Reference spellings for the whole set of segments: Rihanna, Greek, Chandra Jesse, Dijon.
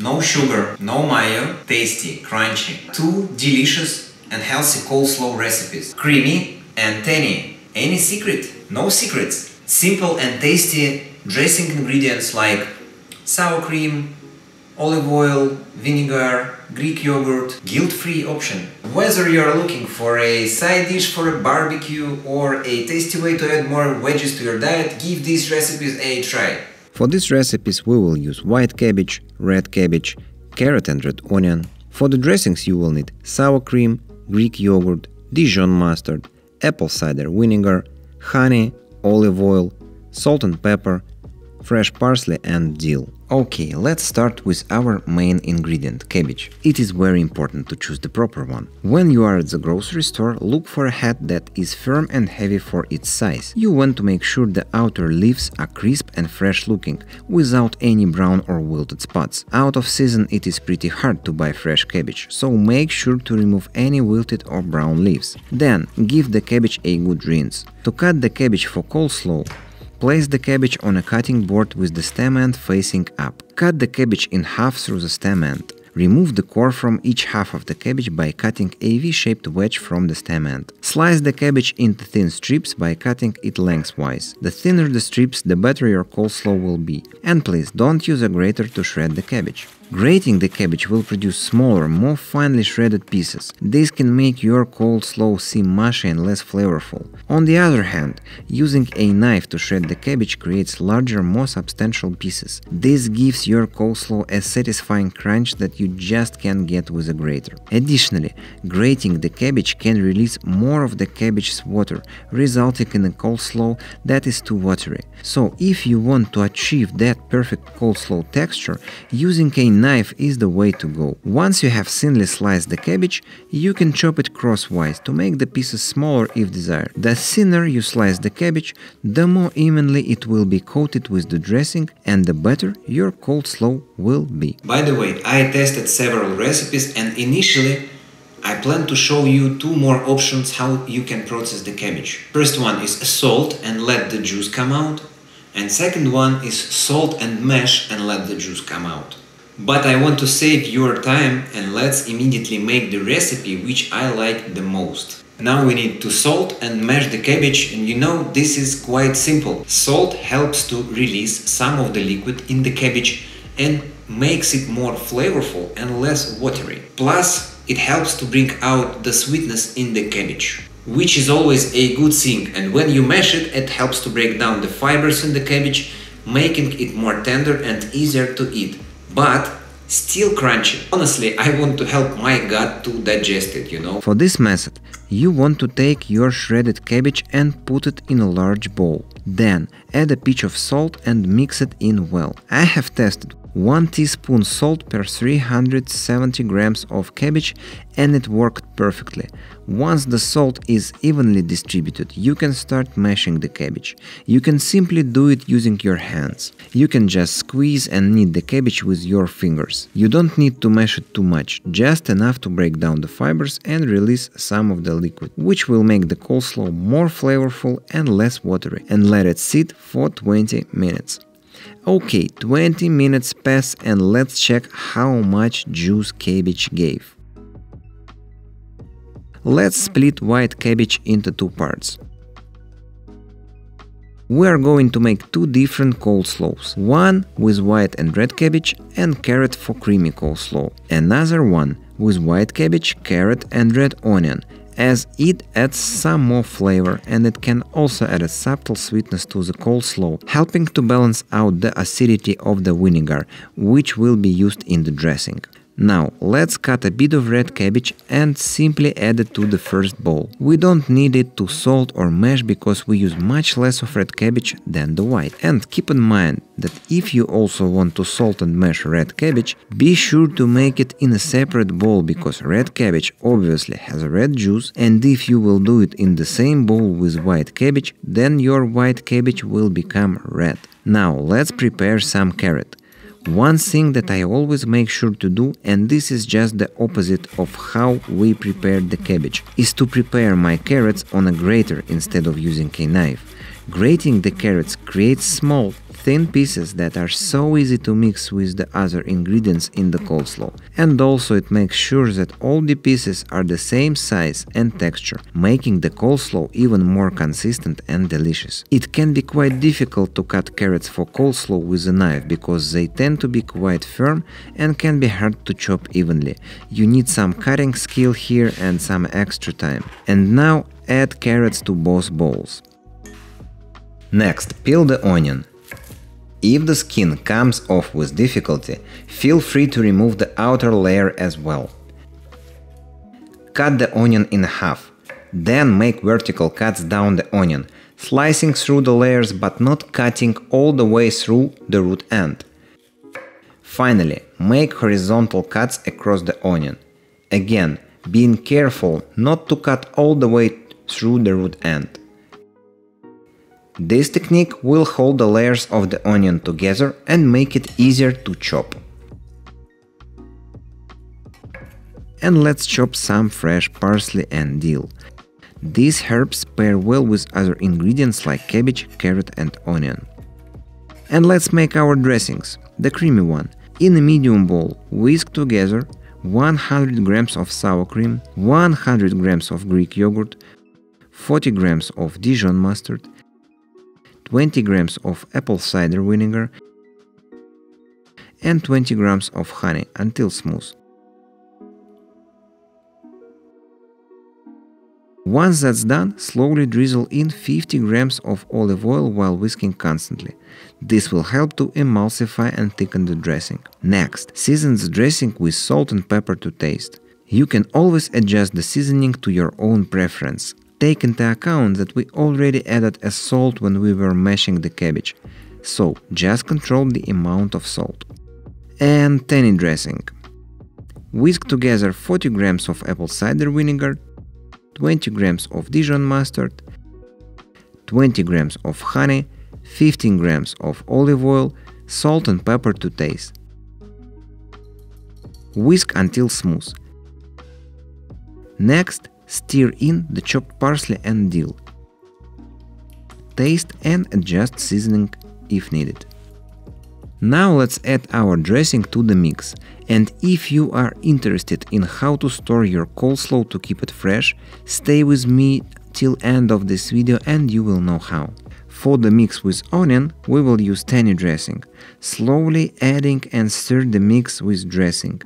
no sugar, no mayo, tasty, crunchy. Two delicious and healthy coleslaw recipes, creamy and tangy. Any secret? No secrets. Simple and tasty dressing ingredients like sour cream, olive oil, vinegar, Greek yogurt, guilt-free option. Whether you're looking for a side dish for a barbecue or a tasty way to add more veggies to your diet, give these recipes a try. For these recipes we will use white cabbage, red cabbage, carrot and red onion. For the dressings you will need sour cream, Greek yogurt, Dijon mustard, apple cider vinegar, honey, olive oil, salt and pepper, fresh parsley and dill. Okay, let's start with our main ingredient, cabbage. It is very important to choose the proper one. When you are at the grocery store, look for a head that is firm and heavy for its size. You want to make sure the outer leaves are crisp and fresh looking, without any brown or wilted spots. Out of season it is pretty hard to buy fresh cabbage, so make sure to remove any wilted or brown leaves. Then give the cabbage a good rinse. To cut the cabbage for coleslaw, place the cabbage on a cutting board with the stem end facing up. Cut the cabbage in half through the stem end. Remove the core from each half of the cabbage by cutting a V-shaped wedge from the stem end. Slice the cabbage into thin strips by cutting it lengthwise. The thinner the strips, the better your coleslaw will be. And please don't use a grater to shred the cabbage. Grating the cabbage will produce smaller, more finely shredded pieces. This can make your coleslaw seem mushy and less flavorful. On the other hand, using a knife to shred the cabbage creates larger, more substantial pieces. This gives your coleslaw a satisfying crunch that you just can't get with a grater. Additionally, grating the cabbage can release more of the cabbage's water, resulting in a coleslaw that is too watery. So, if you want to achieve that perfect coleslaw texture, using a knife is the way to go. Once you have thinly sliced the cabbage, you can chop it crosswise to make the pieces smaller if desired. The thinner you slice the cabbage, the more evenly it will be coated with the dressing and the better your coleslaw will be. By the way, I tested several recipes and initially I plan to show you two more options how you can process the cabbage. First one is salt and let the juice come out, and second one is salt and mash and let the juice come out. But I want to save your time and let's immediately make the recipe which I like the most. Now we need to salt and mash the cabbage, and you know this is quite simple. Salt helps to release some of the liquid in the cabbage and makes it more flavorful and less watery. Plus it helps to bring out the sweetness in the cabbage, which is always a good thing, and when you mash it, it helps to break down the fibers in the cabbage, making it more tender and easier to eat. But still crunchy. Honestly, I want to help my gut to digest it, you know. For this method, you want to take your shredded cabbage and put it in a large bowl. Then add a pinch of salt and mix it in well. I have tested 1 teaspoon salt per 370 grams of cabbage and it worked perfectly. Once the salt is evenly distributed, you can start mashing the cabbage. You can simply do it using your hands. You can just squeeze and knead the cabbage with your fingers. You don't need to mash it too much, just enough to break down the fibers and release some of the liquid, which will make the coleslaw more flavorful and less watery, and let it sit for 20 minutes. Okay, 20 minutes pass and let's check how much juice cabbage gave. Let's split white cabbage into two parts. We are going to make two different coleslaws. One with white and red cabbage and carrot for creamy coleslaw. Another one with white cabbage, carrot and red onion, as it adds some more flavor and it can also add a subtle sweetness to the coleslaw, helping to balance out the acidity of the vinegar, which will be used in the dressing. Now, let's cut a bit of red cabbage and simply add it to the first bowl. We don't need it to salt or mash because we use much less of red cabbage than the white. And keep in mind that if you also want to salt and mash red cabbage, be sure to make it in a separate bowl because red cabbage obviously has red juice, and if you will do it in the same bowl with white cabbage, then your white cabbage will become red. Now, let's prepare some carrot. One thing that I always make sure to do, and this is just the opposite of how we prepared the cabbage, is to prepare my carrots on a grater instead of using a knife. Grating the carrots creates small, thin pieces that are so easy to mix with the other ingredients in the coleslaw. And also it makes sure that all the pieces are the same size and texture, making the coleslaw even more consistent and delicious. It can be quite difficult to cut carrots for coleslaw with a knife because they tend to be quite firm and can be hard to chop evenly. You need some cutting skill here and some extra time. And now add carrots to both bowls. Next, peel the onion. If the skin comes off with difficulty, feel free to remove the outer layer as well. Cut the onion in half. Then make vertical cuts down the onion, slicing through the layers but not cutting all the way through the root end. Finally, make horizontal cuts across the onion. Again, being careful not to cut all the way through the root end. This technique will hold the layers of the onion together and make it easier to chop. And let's chop some fresh parsley and dill. These herbs pair well with other ingredients like cabbage, carrot and onion. And let's make our dressings. The creamy one. In a medium bowl, whisk together 100 grams of sour cream, 100 grams of Greek yogurt, 40 grams of Dijon mustard, 20 grams of apple cider vinegar and 20 grams of honey until smooth. Once that's done, slowly drizzle in 50 grams of olive oil while whisking constantly. This will help to emulsify and thicken the dressing. Next, season the dressing with salt and pepper to taste. You can always adjust the seasoning to your own preference. Take into account that we already added a salt when we were mashing the cabbage, so just control the amount of salt. And tannin dressing. Whisk together 40 grams of apple cider vinegar, 20 grams of Dijon mustard, 20 grams of honey, 15 grams of olive oil, salt and pepper to taste. Whisk until smooth. Next, stir in the chopped parsley and dill. Taste and adjust seasoning if needed. Now let's add our dressing to the mix. And if you are interested in how to store your coleslaw to keep it fresh, stay with me till end of this video and you will know how. For the mix with onion, we will use tannin dressing, slowly adding and stir the mix with dressing.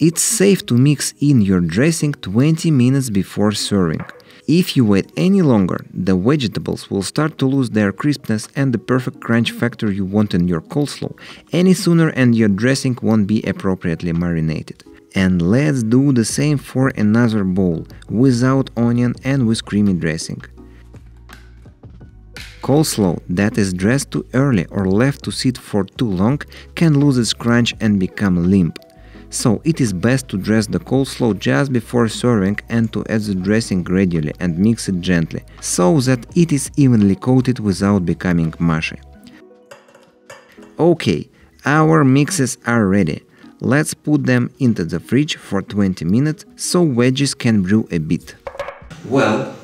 It's safe to mix in your dressing 20 minutes before serving. If you wait any longer, the vegetables will start to lose their crispness and the perfect crunch factor you want in your coleslaw any sooner, and your dressing won't be appropriately marinated. And let's do the same for another bowl, without onion and with creamy dressing. Coleslaw that is dressed too early or left to sit for too long can lose its crunch and become limp. So it is best to dress the coleslaw just before serving and to add the dressing gradually and mix it gently, so that it is evenly coated without becoming mushy. Okay, our mixes are ready. Let's put them into the fridge for 20 minutes so veggies can brew a bit. Well,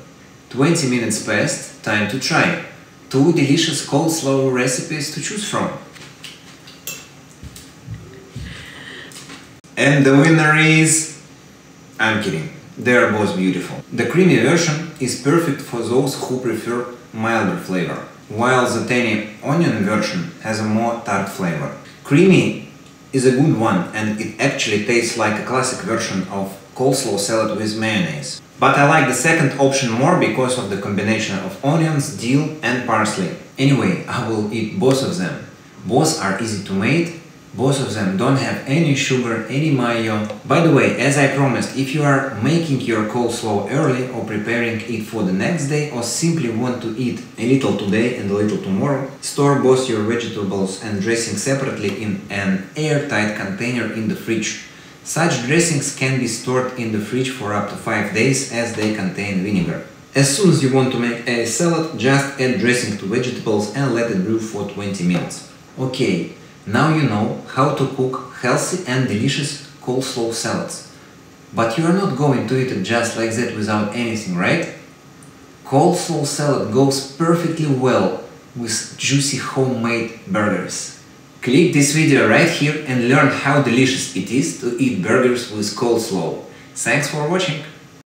20 minutes passed, time to try. Two delicious coleslaw recipes to choose from. And the winner is... I'm kidding, they are both beautiful. The creamy version is perfect for those who prefer milder flavor, while the tangy onion version has a more tart flavor. Creamy is a good one and it actually tastes like a classic version of coleslaw salad with mayonnaise. But I like the second option more because of the combination of onions, dill and parsley. Anyway, I will eat both of them. Both are easy to make. Both of them don't have any sugar, any mayo. By the way, as I promised, if you are making your coleslaw early or preparing it for the next day or simply want to eat a little today and a little tomorrow, store both your vegetables and dressing separately in an airtight container in the fridge. Such dressings can be stored in the fridge for up to 5 days as they contain vinegar. As soon as you want to make a salad, just add dressing to vegetables and let it brew for 20 minutes. Okay. Now you know how to cook healthy and delicious coleslaw salads. But you are not going to eat it just like that without anything, right? Coleslaw salad goes perfectly well with juicy homemade burgers. Click this video right here and learn how delicious it is to eat burgers with coleslaw. Thanks for watching!